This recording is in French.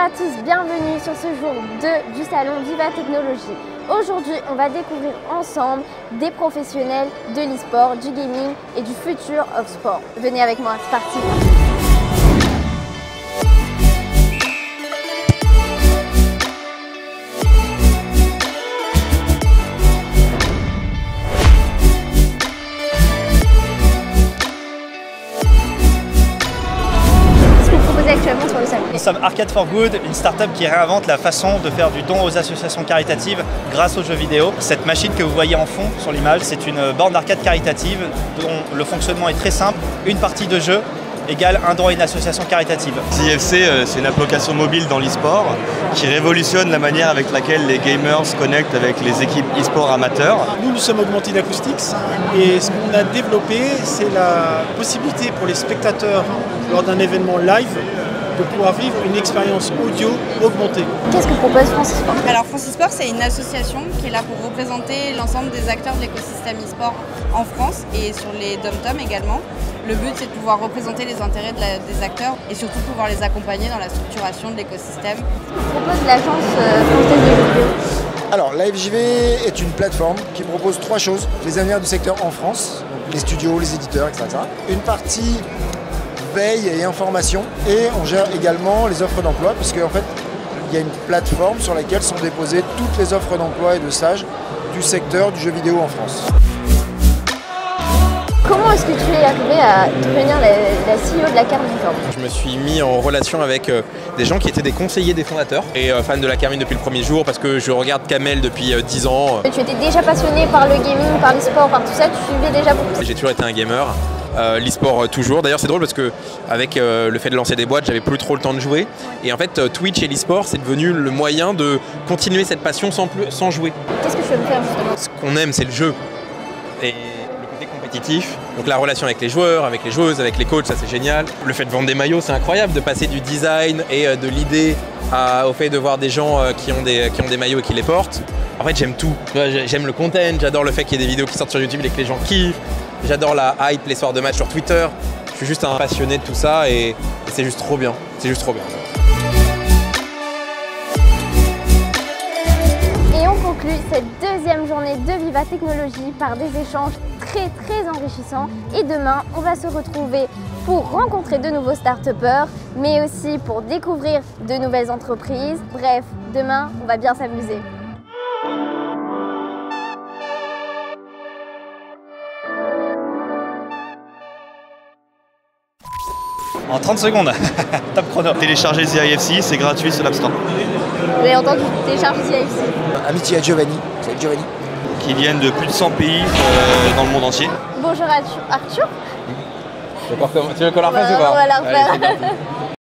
à tous, bienvenue sur ce jour 2 du salon Viva Technology. Aujourd'hui, on va découvrir ensemble des professionnels de l'e-sport, du gaming et du futur of sport. Venez avec moi, c'est parti. Nous sommes Arcade for Good, une start-up qui réinvente la façon de faire du don aux associations caritatives grâce aux jeux vidéo. Cette machine que vous voyez en fond sur l'image, c'est une borne d'arcade caritative dont le fonctionnement est très simple. Une partie de jeu égale un don à une association caritative. CFC, c'est une application mobile dans l'e-sport qui révolutionne la manière avec laquelle les gamers se connectent avec les équipes e-sport amateurs. Nous sommes augmentés Acoustics et ce qu'on a développé, c'est la possibilité pour les spectateurs lors d'un événement live de pouvoir vivre une expérience audio augmentée. Qu'est-ce que propose Francisport? Alors Francisport, c'est une association qui est là pour représenter l'ensemble des acteurs de l'écosystème e-sport en France et sur les dom-tom également. Le but, c'est de pouvoir représenter les intérêts des acteurs et surtout pouvoir les accompagner dans la structuration de l'écosystème. Qu'est-ce que propose l'agence française des jeux vidéo? Alors la FJV est une plateforme qui propose trois choses: les avenirs du secteur en France, donc les studios, les éditeurs, etc. Une partie veille et information, et on gère également les offres d'emploi, puisque en fait il y a une plateforme sur laquelle sont déposées toutes les offres d'emploi et de stage du secteur du jeu vidéo en France. Comment est-ce que tu es arrivé à devenir la CEO de la Karmine Corp? Je me suis mis en relation avec des gens qui étaient des conseillers des fondateurs et fan de la Karmine depuis le premier jour parce que je regarde Kamel depuis 10 ans. Tu étais déjà passionné par le gaming, par le sport, par tout ça, tu suivais déjà beaucoup? J'ai toujours été un gamer. L'e-sport toujours. D'ailleurs, c'est drôle parce que avec le fait de lancer des boîtes, j'avais plus trop le temps de jouer. Et en fait, Twitch et l'e-sport, c'est devenu le moyen de continuer cette passion sans jouer. Qu'est-ce que tu aimes faire justement? Ce qu'on aime, c'est le jeu et le côté compétitif. Donc la relation avec les joueurs, avec les joueuses, avec les coachs, ça c'est génial. Le fait de vendre des maillots, c'est incroyable, de passer du design et de l'idée au fait de voir des gens qui ont des maillots et qui les portent. En fait, j'aime tout. J'aime le content, j'adore le fait qu'il y ait des vidéos qui sortent sur YouTube et que les gens kiffent. J'adore la hype, les soirs de match sur Twitter. Je suis juste un passionné de tout ça et c'est juste trop bien. C'est juste trop bien. Et on conclut cette deuxième journée de Viva Technology par des échanges très enrichissants. Et demain, on va se retrouver pour rencontrer de nouveaux start-upers, mais aussi pour découvrir de nouvelles entreprises. Bref, demain, on va bien s'amuser. En 30 secondes, top chrono. Téléchargez The IFC, c'est gratuit sur l'App Store. Vous avez entendu, téléchargez The IFC. Amitié à Giovanni, c'est Giovanni. Qui viennent de plus de 100 pays dans le monde entier. Bonjour Arthur. Tu veux qu'on la refasse ou pas? On va la refaire.